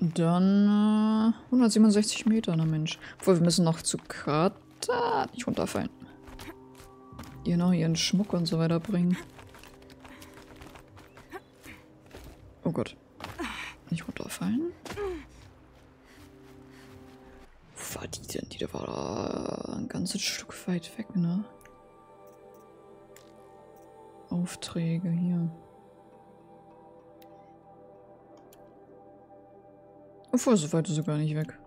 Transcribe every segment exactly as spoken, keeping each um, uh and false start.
Dann äh, hundertsiebenundsechzig Meter, na Mensch. Obwohl, wir müssen noch zu Grata. Nicht runterfallen. Ihr noch ihren Schmuck und so weiter bringen. Oh Gott. Nicht runterfallen. Wo war die denn? Die da war da ein ganzes Stück weit weg, ne? Aufträge hier. Obwohl, so weit ist sie gar nicht weg.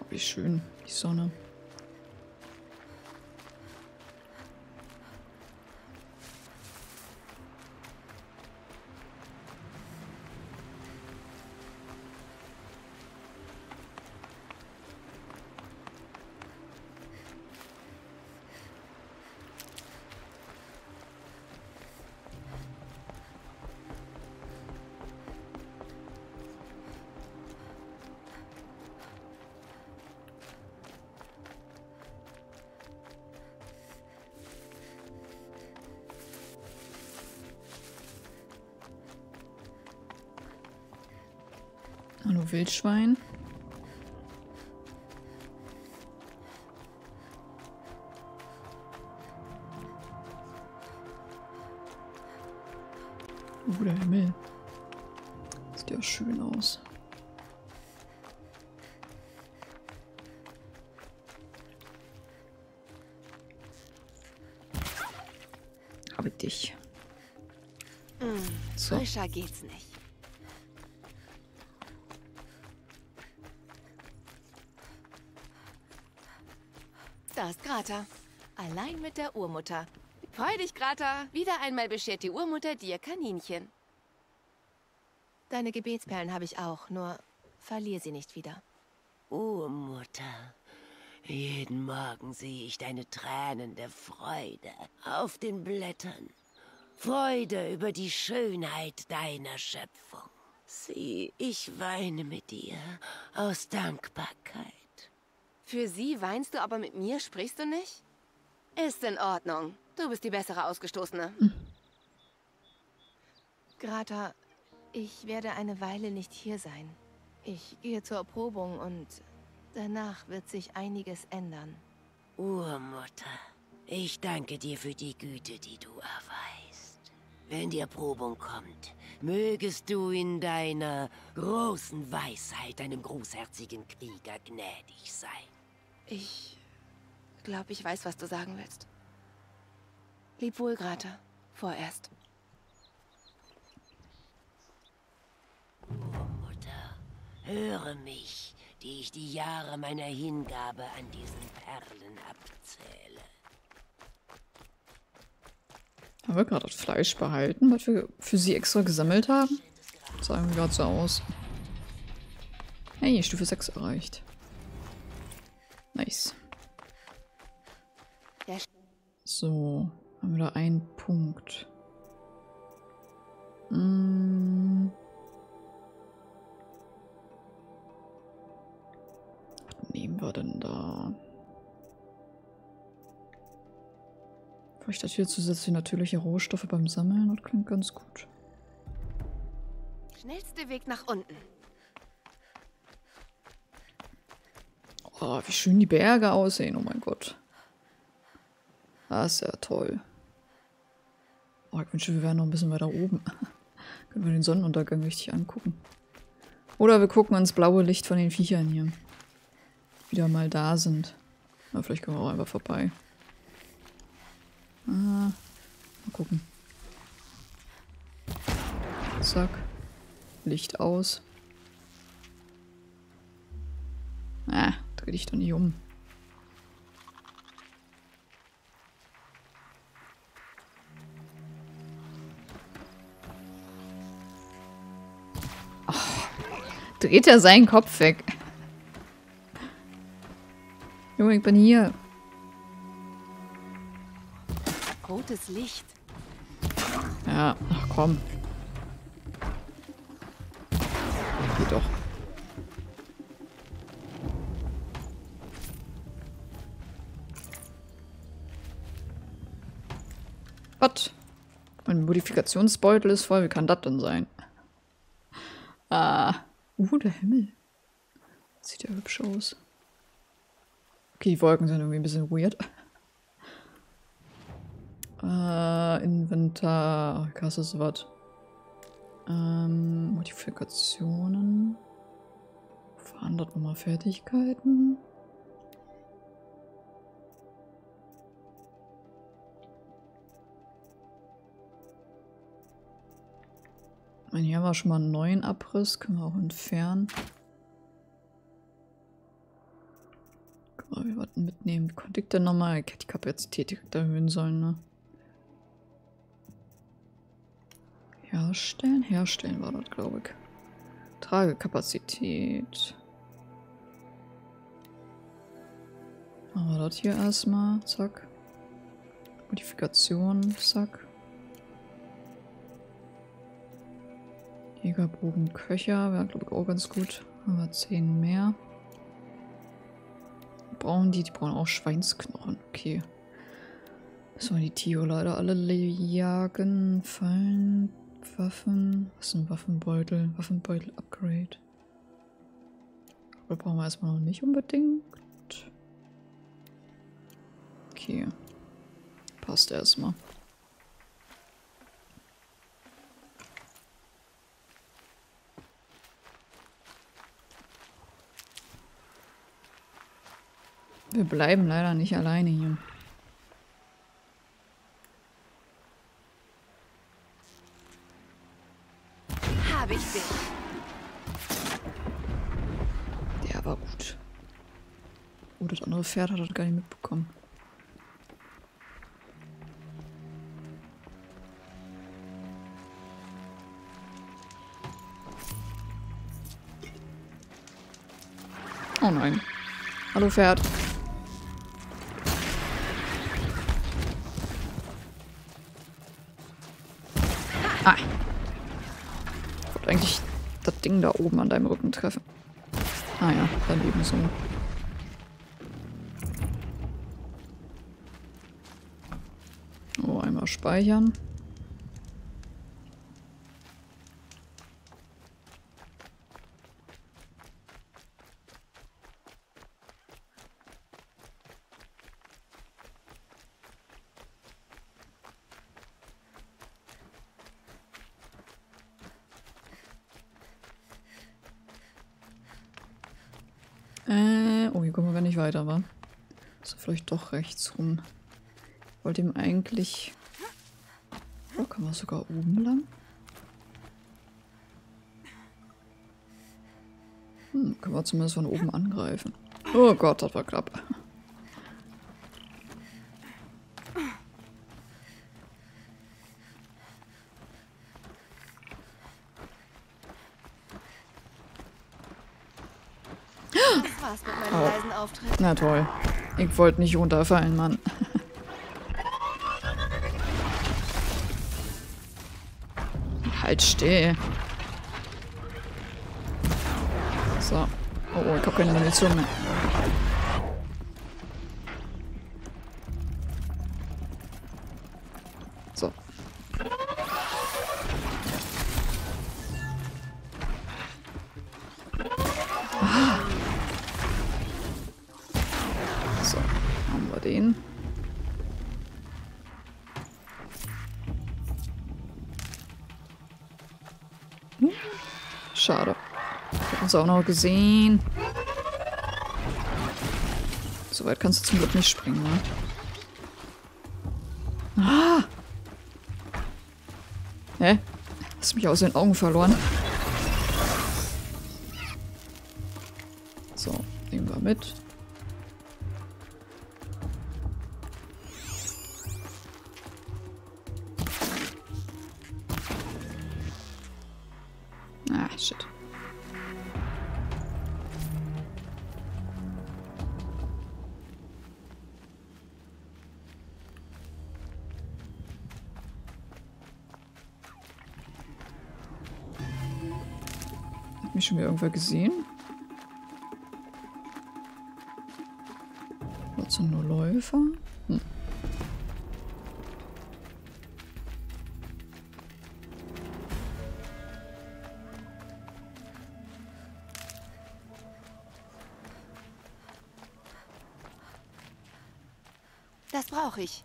Oh, wie schön, die Sonne. Hallo Wildschwein. Oh, der Himmel. Sieht ja schön aus. Habe dich. So. Frischer geht's nicht. Da ist Grata. Allein mit der Urmutter. Freu dich, Grata. Wieder einmal beschert die Urmutter dir Kaninchen. Deine Gebetsperlen habe ich auch, nur verlier sie nicht wieder. Urmutter, jeden Morgen sehe ich deine Tränen der Freude auf den Blättern. Freude über die Schönheit deiner Schöpfung. Sieh, ich weine mit dir aus Dankbarkeit. Für sie weinst du, aber mit mir sprichst du nicht? Ist in Ordnung. Du bist die bessere Ausgestoßene. Hm. Grata, ich werde eine Weile nicht hier sein. Ich gehe zur Erprobung und danach wird sich einiges ändern. Urmutter, ich danke dir für die Güte, die du erweist. Wenn die Erprobung kommt, mögest du in deiner großen Weisheit einem großherzigen Krieger gnädig sein. Ich glaube, ich weiß, was du sagen willst. Leb wohl, Grata. Vorerst. Oh, Mutter, höre mich, die ich die Jahre meiner Hingabe an diesen Perlen abzähle. Haben wir gerade das Fleisch behalten, was wir für sie extra gesammelt haben? Das sah irgendwie gerade so aus. Hey, Stufe sechs erreicht. Nice. So, haben wir da einen Punkt. Hm. Was nehmen wir denn da? Vielleicht hat hier zusätzlich natürliche Rohstoffe beim Sammeln. Das klingt ganz gut. Schnellste Weg nach unten. Oh, wie schön die Berge aussehen. Oh mein Gott. Das ist ja toll. Oh, ich wünsche, wir wären noch ein bisschen weiter oben. Können wir den Sonnenuntergang richtig angucken. Oder wir gucken ins blaue Licht von den Viechern hier. Die wieder mal da sind. Na, vielleicht können wir auch einfach vorbei. Ah, mal gucken. Zack. Licht aus. Ah, dreh dich doch nicht um. Oh, dreht er seinen Kopf weg. Junge, ich bin hier. Rotes Licht. Ja, ach komm. Geht doch. Was? Mein Modifikationsbeutel ist voll. Wie kann das denn sein? Ah. Uh, der Himmel. Sieht ja hübsch aus. Okay, die Wolken sind irgendwie ein bisschen weird. Äh, Inventar. Ach, krass, ist was. Ähm, Modifikationen. Verändert nochmal Fertigkeiten. Ich meine, hier haben wir schon mal einen neuen Abriss, können wir auch entfernen. Können wir was mitnehmen? Wie konnte ich denn nochmal? Ich hätte die Kapazität direkt erhöhen sollen, ne? Herstellen? Herstellen war das, glaube ich. Tragekapazität. Machen wir das hier erstmal. Zack. Modifikation. Zack. Jägerbogenköcher wäre, glaube ich, auch ganz gut. Haben wir zehn mehr. Brauchen die? Die brauchen auch Schweinsknochen. Okay. Müssen wir die Tiere leider alle jagen. Fallen. Waffen. Was ist ein Waffenbeutel? Waffenbeutel Upgrade. Das brauchen wir erstmal noch nicht unbedingt. Okay. Passt erstmal. Wir bleiben leider nicht alleine hier. Hab ich dich. Der war gut. Oh, das andere Pferd hat das gar nicht mitbekommen. Oh nein. Hallo Pferd. Ah. Ich wollte eigentlich das Ding da oben an deinem Rücken treffen. Ah ja, dann eben so. Oh, einmal speichern. Weiter war. Also vielleicht doch rechts rum. Ich wollte ihm eigentlich... Oh, kann man sogar oben lang? Hm, können wir zumindest von oben angreifen. Oh Gott, das war knapp. Na toll. Ich wollte nicht runterfallen, Mann. Halt still. So. Oh, oh, ich hab keine Munition mehr. So. Den. Hm. Schade. Ich hab uns auch noch gesehen. So weit kannst du zum Glück nicht springen, ne? Ah! Hä? Hast du mich aus den Augen verloren? So, nehmen wir mit. Schon wieder irgendwer gesehen? Was sind nur Läufer? Hm. Das brauche ich.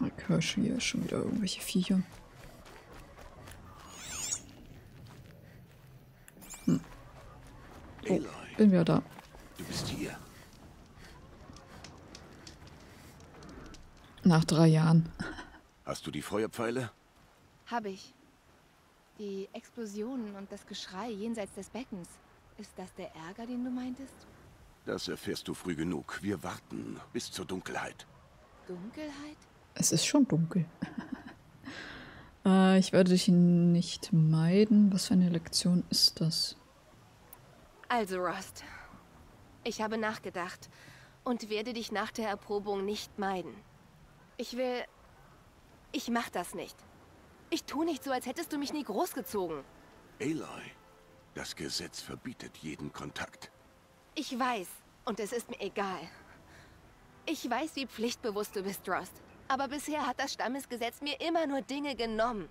Okay, hier schon wieder irgendwelche Viecher. Hm. Oh, bin wieder da. Du bist hier. Nach drei Jahren. Hast du die Feuerpfeile? Habe ich. Die Explosionen und das Geschrei jenseits des Beckens. Ist das der Ärger, den du meintest? Das erfährst du früh genug. Wir warten bis zur Dunkelheit. Dunkelheit? Es ist schon dunkel. äh, ich werde dich nicht meiden. Was für eine Lektion ist das? Also, Rost. Ich habe nachgedacht und werde dich nach der Erprobung nicht meiden. Ich will... Ich mach das nicht. Ich tue nicht so, als hättest du mich nie großgezogen. Aloy, das Gesetz verbietet jeden Kontakt. Ich weiß, und es ist mir egal. Ich weiß, wie pflichtbewusst du bist, Rost. Aber bisher hat das Stammesgesetz mir immer nur Dinge genommen.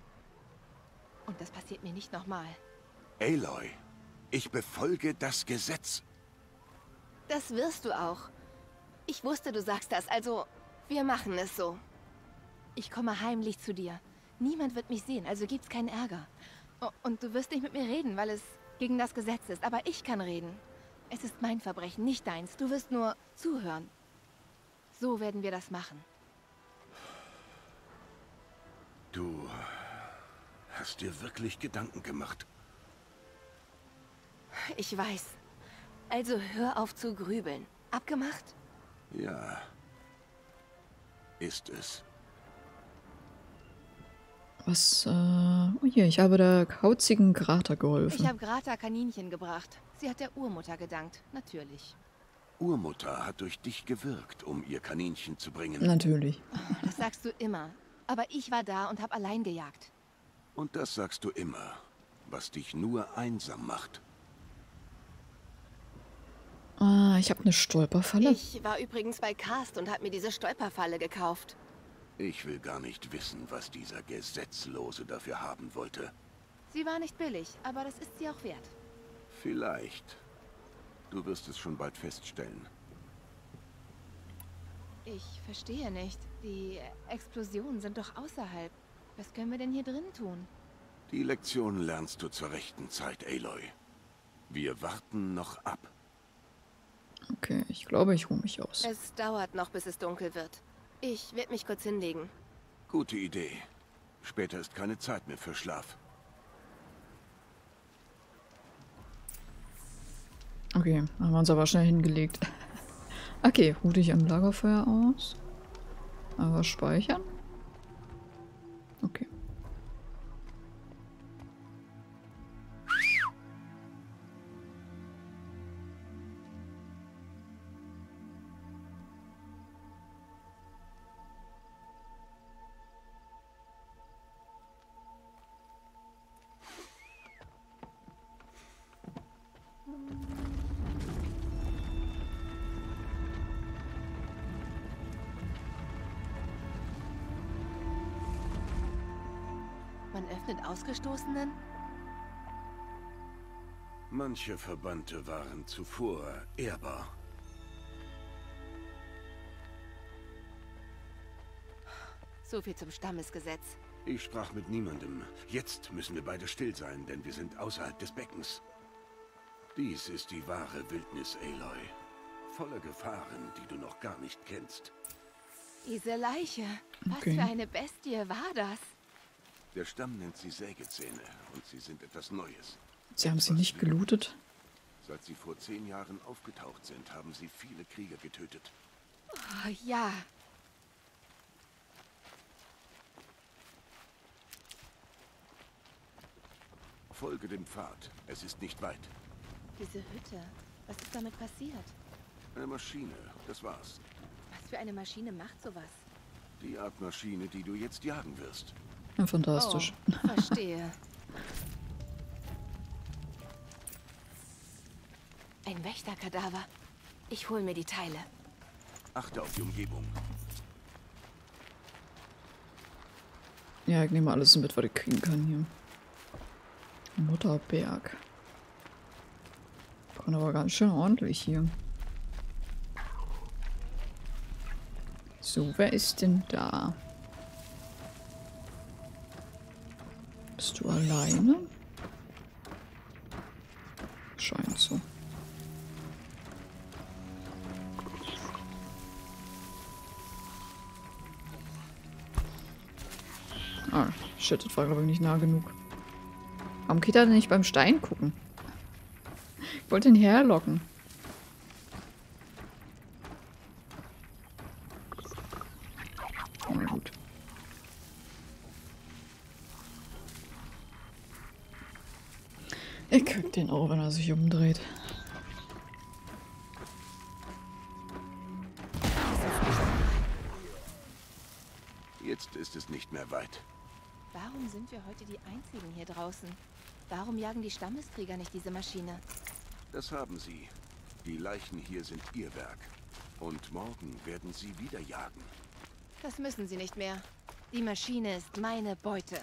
Und das passiert mir nicht nochmal. Aloy, ich befolge das Gesetz. Das wirst du auch. Ich wusste, du sagst das, also wir machen es so. Ich komme heimlich zu dir. Niemand wird mich sehen, also gibt's keinen Ärger. Und du wirst nicht mit mir reden, weil es gegen das Gesetz ist, aber ich kann reden. Es ist mein Verbrechen, nicht deins. Du wirst nur zuhören. So werden wir das machen. Du hast dir wirklich Gedanken gemacht. Ich weiß. Also hör auf zu grübeln. Abgemacht? Ja. Ist es. Was, äh... Oh je, ich habe der kauzigen Grata geholfen. Ich habe Grata Kaninchen gebracht. Sie hat der Urmutter gedankt, natürlich. Urmutter hat durch dich gewirkt, um ihr Kaninchen zu bringen. Natürlich. Oh, das sagst du immer. Aber ich war da und habe allein gejagt. Und das sagst du immer, was dich nur einsam macht. Ah, ich habe eine Stolperfalle. Ich war übrigens bei Carst und habe mir diese Stolperfalle gekauft. Ich will gar nicht wissen, was dieser Gesetzlose dafür haben wollte. Sie war nicht billig, aber das ist sie auch wert. Vielleicht. Du wirst es schon bald feststellen. Ich verstehe nicht. Die Explosionen sind doch außerhalb. Was können wir denn hier drin tun? Die Lektion lernst du zur rechten Zeit, Aloy. Wir warten noch ab. Okay, ich glaube, ich ruhe mich aus. Es dauert noch, bis es dunkel wird. Ich werde mich kurz hinlegen. Gute Idee. Später ist keine Zeit mehr für Schlaf. Okay, haben wir uns aber schnell hingelegt. Okay, ruh dich am Lagerfeuer aus. Aber speichern. Okay. Man öffnet Ausgestoßenen? Manche Verbannte waren zuvor ehrbar. So viel zum Stammesgesetz. Ich sprach mit niemandem. Jetzt müssen wir beide still sein, denn wir sind außerhalb des Beckens. Dies ist die wahre Wildnis, Aloy. Voller Gefahren, die du noch gar nicht kennst. Diese Leiche. Was okay. für eine Bestie war das? Der Stamm nennt sie Sägezähne und sie sind etwas Neues. Sie haben sie nicht gelootet? Seit sie vor zehn Jahren aufgetaucht sind, haben sie viele Krieger getötet. Oh, ja. Folge dem Pfad. Es ist nicht weit. Diese Hütte. Was ist damit passiert? Eine Maschine. Das war's. Was für eine Maschine macht sowas? Die Art Maschine, die du jetzt jagen wirst. Ja, fantastisch. Oh, verstehe. Ein Wächterkadaver. Ich hole mir die Teile. Achte auf die Umgebung. Ja, ich nehme alles mit, was ich kriegen kann hier. Mutterberg. Kann aber ganz schön ordentlich hier. So, wer ist denn da? Bist du alleine? Scheint so. Ah, shit, das war glaube ich nicht nah genug. Warum geht er denn nicht beim Stein gucken? Ich wollte ihn herlocken. Na gut. Ich krieg den auch, wenn er sich umdreht. Jetzt ist es nicht mehr weit. Warum sind wir heute die Einzigen hier draußen? Warum jagen die Stammeskrieger nicht diese Maschine? Das haben sie. Die Leichen hier sind ihr Werk. Und morgen werden sie wieder jagen. Das müssen sie nicht mehr. Die Maschine ist meine Beute.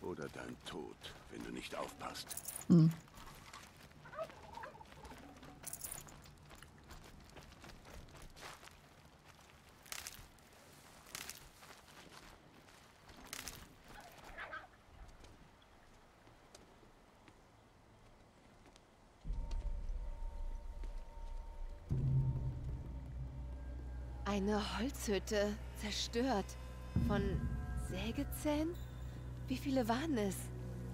Oder dein Tod, wenn du nicht aufpasst. Hm. Eine Holzhütte, zerstört. Von Sägezähnen? Wie viele waren es?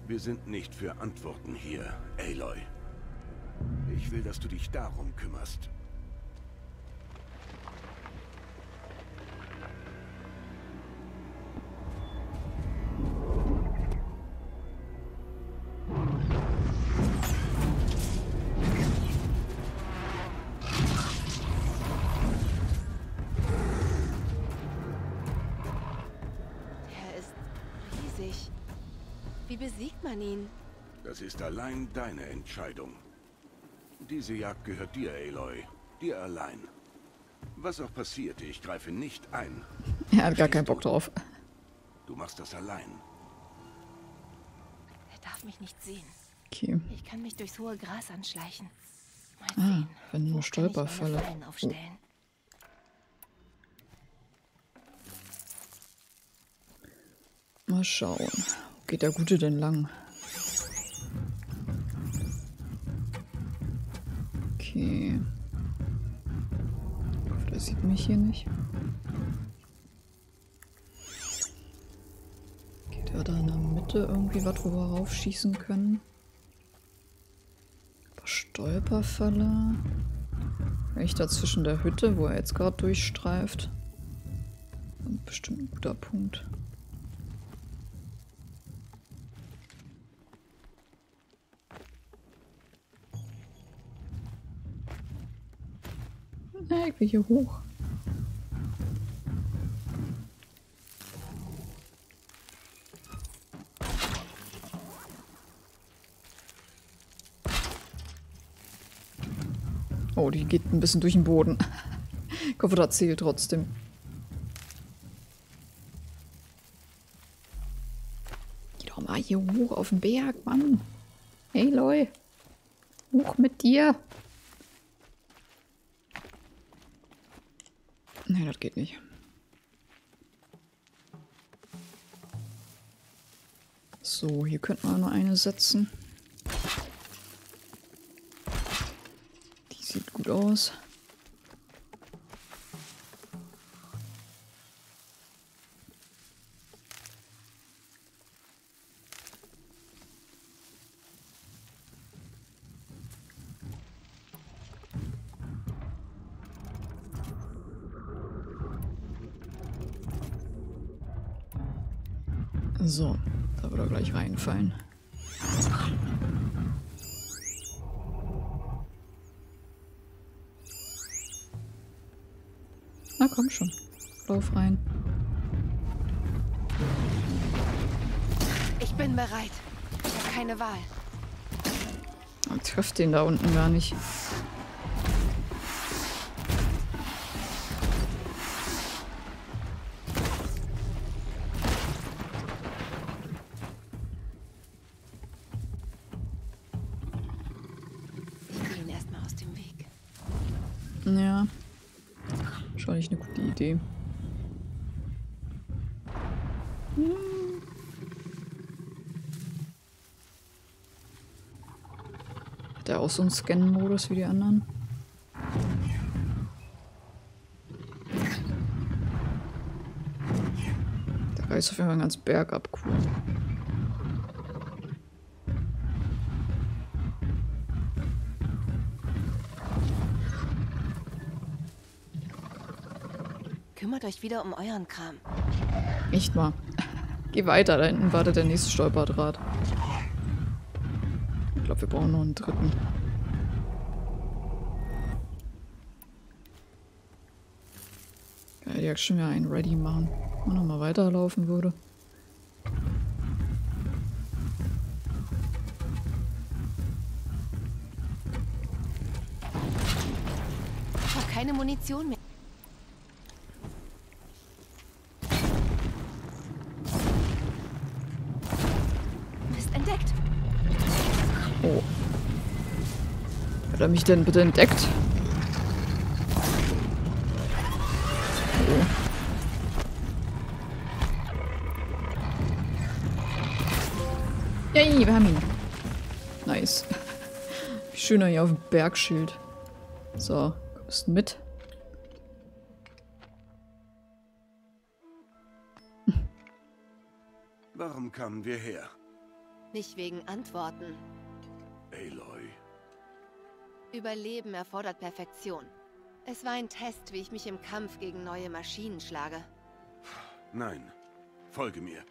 Wir sind nicht für Antworten hier, Aloy. Ich will, dass du dich darum kümmerst. Ihn. Das ist allein deine Entscheidung. Diese Jagd gehört dir, Aloy. Dir allein. Was auch passierte, ich greife nicht ein. Er hat gar keinen Bock drauf. Du machst das allein. Er darf mich nicht sehen. Okay. Ich kann mich durchs hohe Gras anschleichen. Mal sehen. Ah, wenn nur Stolperfalle. Oh. Mal schauen. Wo geht der Gute denn lang? Okay. Ich hoffe, der sieht mich hier nicht. Geht er da in der Mitte irgendwie was, wo wir raufschießen können? Stolperfalle. Recht dazwischen der Hütte, wo er jetzt gerade durchstreift. Und bestimmt ein guter Punkt. Ich will hier hoch. Oh, die geht ein bisschen durch den Boden. Ich hoffe, das zählt trotzdem. Geh doch mal hier hoch auf den Berg, Mann. Hey, Aloy. Hoch mit dir. Nein, das geht nicht. So, hier könnten wir noch eine setzen. Die sieht gut aus. So, da wird er gleich reinfallen. Na komm schon, lauf rein. Ich bin bereit. Ich habe keine Wahl. Man trifft den da unten gar nicht. Ja, wahrscheinlich eine gute Idee. Hat der auch so einen Scan-Modus wie die anderen? Da reißt auf jeden Fall ganz bergab, cool. Kümmert euch wieder um euren Kram. Nicht mal. Geh weiter, da hinten wartet der nächste Stolperdraht. Ich glaube, wir brauchen noch einen dritten. Ja, die hat schon wieder einen ready machen. Wenn man nochmal weiterlaufen würde. Ich habe keine Munition mehr. Hat er mich denn bitte entdeckt? Oh. Yay, wir haben ihn. Nice. Wie schön er hier auf dem Berg schielt. So, kommst mit. Warum kamen wir her? Nicht wegen Antworten. Aloy. Überleben erfordert Perfektion. Es war ein Test, wie ich mich im Kampf gegen neue Maschinen schlage. Nein, folge mir.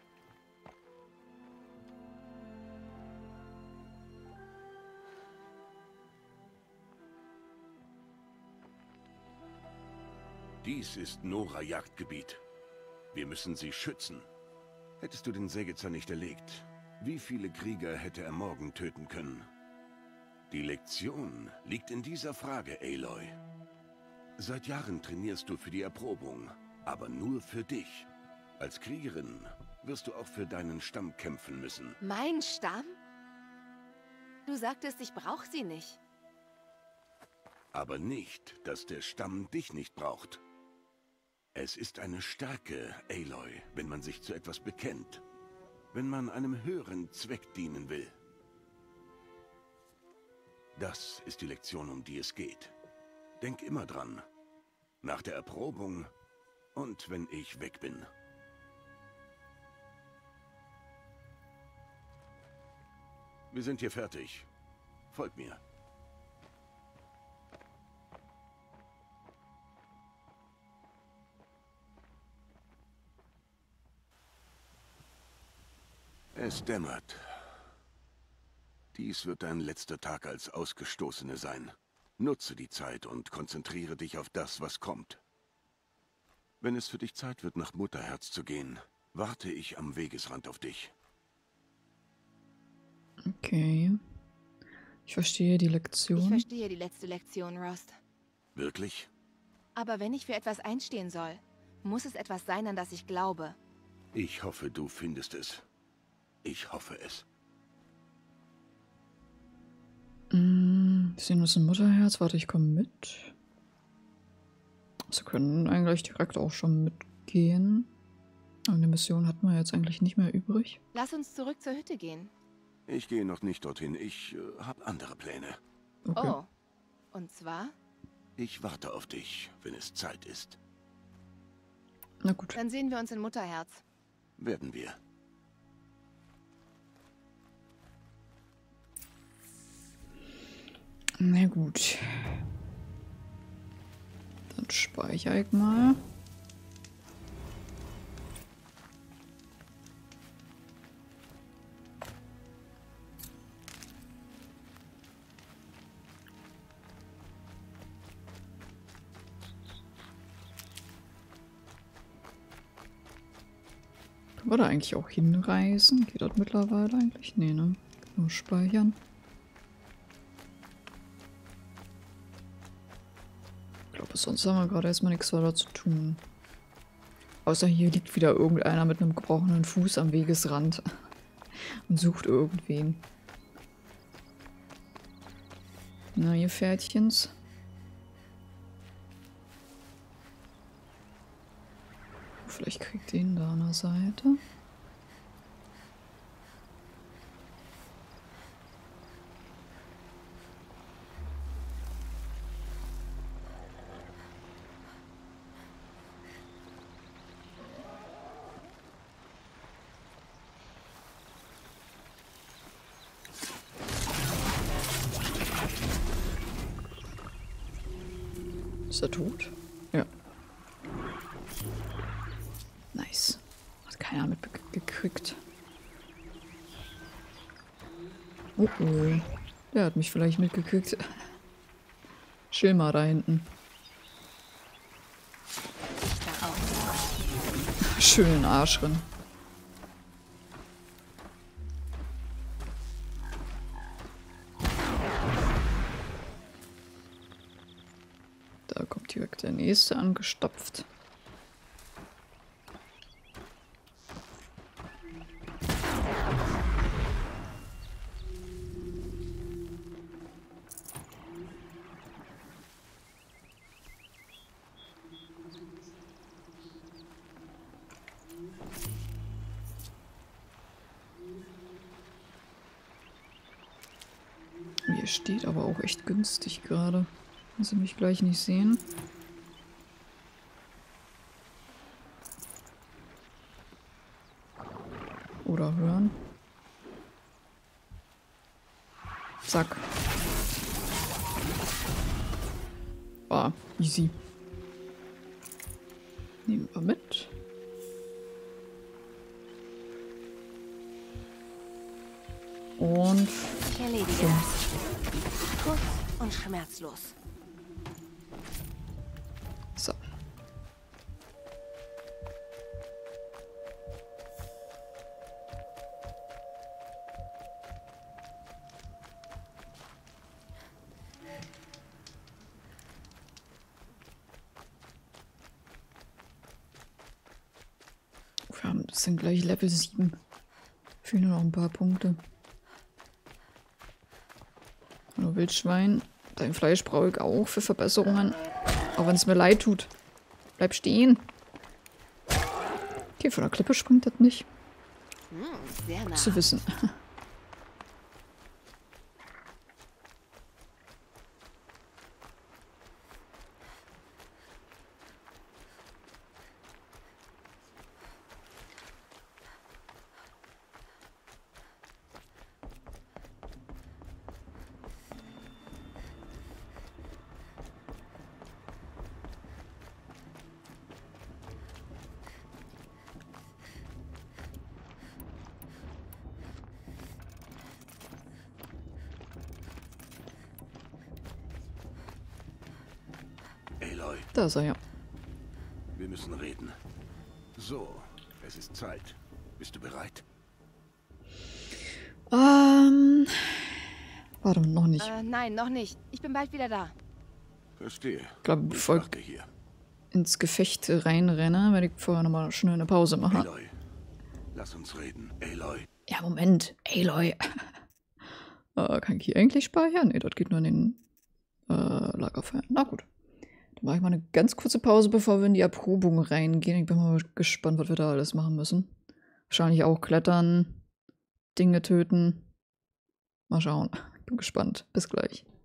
Dies ist Nora-Jagdgebiet. Wir müssen sie schützen. Hättest du den Sägezahn nicht erlegt, wie viele Krieger hätte er morgen töten können? Die Lektion liegt in dieser Frage, Aloy. Seit Jahren trainierst du für die Erprobung, aber nur für dich. Als Kriegerin wirst du auch für deinen Stamm kämpfen müssen. Mein Stamm? Du sagtest, ich brauche sie nicht. Aber nicht, dass der Stamm dich nicht braucht. Es ist eine Stärke, Aloy, wenn man sich zu etwas bekennt. Wenn man einem höheren Zweck dienen will. Das ist die Lektion, um die es geht. Denk immer dran. Nach der Erprobung und wenn ich weg bin. Wir sind hier fertig. Folgt mir. Es dämmert. Dies wird dein letzter Tag als Ausgestoßene sein. Nutze die Zeit und konzentriere dich auf das, was kommt. Wenn es für dich Zeit wird, nach Mutterherz zu gehen, warte ich am Wegesrand auf dich. Okay. Ich verstehe die Lektion. Ich verstehe die letzte Lektion, Rost. Wirklich? Aber wenn ich für etwas einstehen soll, muss es etwas sein, an das ich glaube. Ich hoffe, du findest es. Ich hoffe es. Hm, wir sehen uns im Mutterherz. Warte, ich komme mit. Sie können eigentlich direkt auch schon mitgehen. Aber eine Mission hatten wir jetzt eigentlich nicht mehr übrig. Lass uns zurück zur Hütte gehen. Ich gehe noch nicht dorthin. Ich äh, habe andere Pläne. Okay. Oh, und zwar? Ich warte auf dich, wenn es Zeit ist. Na gut. Dann sehen wir uns in Mutterherz. Werden wir. Na gut. Dann speichere ich mal. Können wir da eigentlich auch hinreisen? Geht das mittlerweile eigentlich? Nee, ne? Nur speichern. Sonst haben wir gerade erstmal nichts weiter zu tun. Außer hier liegt wieder irgendeiner mit einem gebrochenen Fuß am Wegesrand und sucht irgendwen. Na, ihr Pferdchens. Vielleicht kriegt ihr ihn da an der Seite. Ist er tot? Ja. Nice. Hat keiner mitgekriegt. Oh oh. Der hat mich vielleicht mitgekriegt. Chill mal da hinten. Schönen Arsch drin. Da kommt direkt der nächste angestopft. Steht aber auch echt günstig gerade. Wenn sie mich gleich nicht sehen. Oder hören. Zack. Ah, easy. Nehmen wir mit. Und... Ich erledige das. Kurz und schmerzlos. So. Wir haben das sind gleich Level sieben. Fehlen nur noch ein paar Punkte. Wildschwein. Dein Fleisch brauche ich auch für Verbesserungen. Auch wenn es mir leid tut. Bleib stehen. Okay, von der Klippe springt das nicht. Gut zu wissen. Da ist er, ja. Wir müssen reden. So, es ist Zeit. Bist du bereit? Ähm. Warte, noch nicht. Äh, nein, noch nicht. Ich bin bald wieder da. Verstehe. Ich glaube, bevor ich hier ins Gefecht reinrenne, werde ich vorher nochmal schnell eine Pause machen. Aloy, lass uns reden. Aloy. Ja, Moment. Aloy. äh, kann ich hier eigentlich speichern? Nee, das geht nur in den äh, Lagerfeuer. Na gut. Dann mache ich mal eine ganz kurze Pause, bevor wir in die Erprobung reingehen. Ich bin mal gespannt, was wir da alles machen müssen. Wahrscheinlich auch klettern, Dinge töten. Mal schauen. Bin gespannt. Bis gleich.